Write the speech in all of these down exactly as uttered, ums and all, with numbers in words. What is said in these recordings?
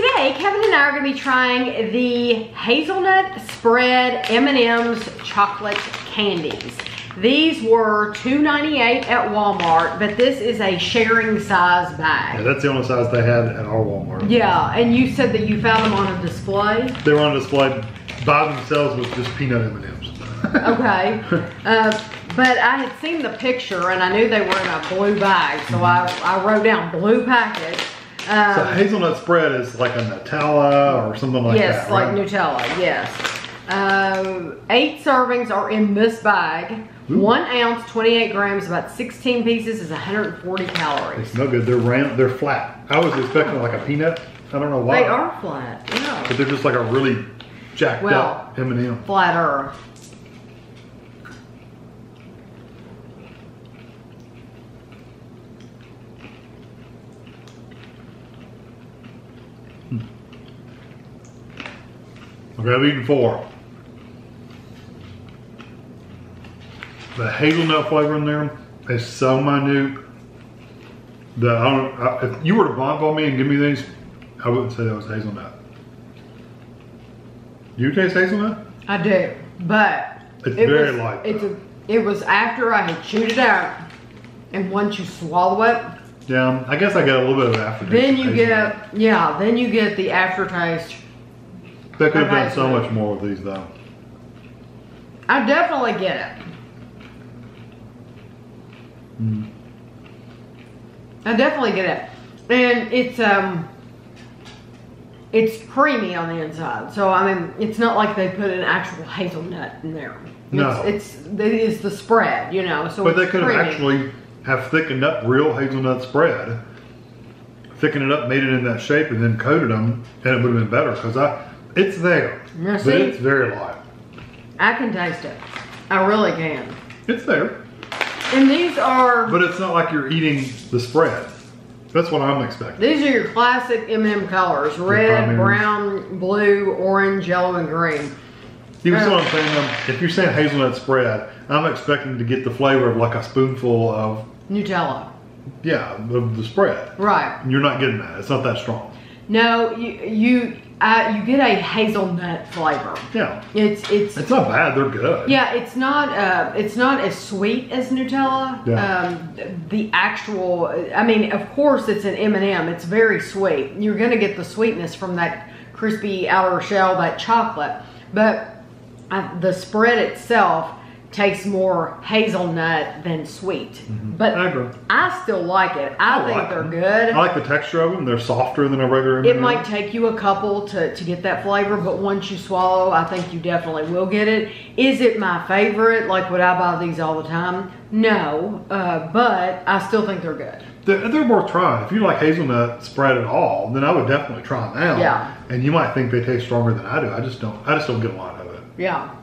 Today, Kevin and I are gonna be trying the Hazelnut Spread M and M's Chocolate Candies. These were two ninety-eight at Walmart, but this is a sharing size bag. Yeah, that's the only size they had at our Walmart. Yeah, and you said that you found them on a display? They were on display by themselves with just peanut M and M's. Okay. Uh, but I had seen the picture and I knew they were in a blue bag, so mm-hmm. I, I wrote down blue package. Um, so hazelnut spread is like a Nutella or something like yes, that, Yes, like right? Nutella, yes. Um, eight servings are in this bag. Ooh. One ounce, twenty-eight grams, about sixteen pieces is one hundred forty calories. It's no good. They're round. They're flat. I was expecting like a peanut. I don't know why. They are flat. Yeah. But they're just like a really jacked well, up M and M. Flatter. Hmm. Okay, I've eaten four. The hazelnut flavor in there is so minute that I don't, I, if you were to bonbon me and give me these, I wouldn't say that was hazelnut. Do you taste hazelnut? I do, but it's it very was, light. It's a, it was after I had chewed it out, and once you swallow it, yeah, I guess I got a little bit of aftertaste. Then you hazelnut. get yeah, then you get the aftertaste. They could have done so much more with these, though. I definitely get it. Mm. I definitely get it, and it's um, it's creamy on the inside. So I mean, it's not like they put an actual hazelnut in there. No, it's, it's it is the spread, you know. So but it's they could creamy. have actually have thickened up real hazelnut spread, thickened it up, made it in that shape, and then coated them, and it would have been better. Because I, it's there, now, see, but it's very light. I can taste it. I really can. It's there. And these are... But it's not like you're eating the spread. That's what I'm expecting. These are your classic M and M colors. Red, brown, blue, orange, yellow, and green. You um, see what I'm saying? If you're saying hazelnut spread, I'm expecting to get the flavor of like a spoonful of... Nutella. Yeah, of the spread. Right. You're not getting that. It's not that strong. No, you... you Uh, you get a hazelnut flavor. Yeah, it's it's it's not bad. They're good. Yeah, it's not uh, it's not as sweet as Nutella. Yeah. Um, the actual, I mean, of course, it's an M and M. It's very sweet. You're gonna get the sweetness from that crispy outer shell, that chocolate. But uh, the spread itself tastes more hazelnut than sweet. Mm-hmm. But I agree. I still like it. I, I think like they're them. good. I like the texture of them. They're softer than a regular M and M. It might take you a couple to, to get that flavor, but once you swallow, I think you definitely will get it. Is it my favorite? Like, would I buy these all the time? No, uh, but I still think they're good. They're, they're worth trying. If you like hazelnut spread at all, then I would definitely try them out. Yeah. And you might think they taste stronger than I do. I just don't. I just don't get a lot of it. Yeah.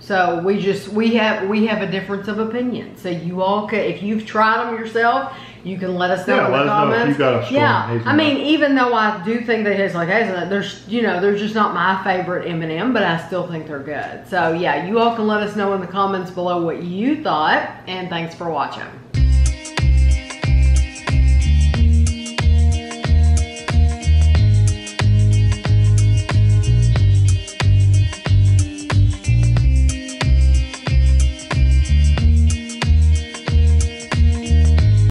So we just, we have, we have a difference of opinion. So you all could, if you've tried them yourself, you can let us know yeah, in the let comments. Us know if you got a strong yeah, hazelnut. I mean, even though I do think they taste like hazelnut, there's, you know, they're just not my favorite M and M, but I still think they're good. So yeah, you all can let us know in the comments below what you thought, and thanks for watching.